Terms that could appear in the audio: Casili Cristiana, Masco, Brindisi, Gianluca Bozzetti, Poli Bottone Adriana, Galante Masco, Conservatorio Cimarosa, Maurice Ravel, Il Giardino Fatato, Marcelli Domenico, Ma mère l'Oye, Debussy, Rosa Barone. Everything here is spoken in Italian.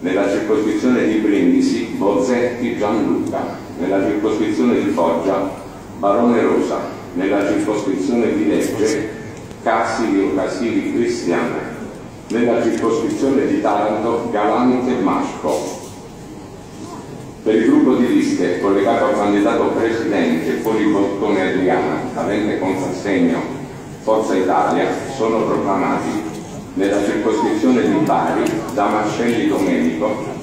nella circoscrizione di Brindisi, Bozzetti Gianluca, nella circoscrizione di Foggia, Barone Rosa, nella circoscrizione di Lecce, Casili Cristiana, nella circoscrizione di Taranto, Galante Masco. Per il gruppo di liste collegato al candidato presidente Poli Bottone Adriana, avente contrassegno Forza Italia, sono proclamati nella circoscrizione di Bari da Marcelli Domenico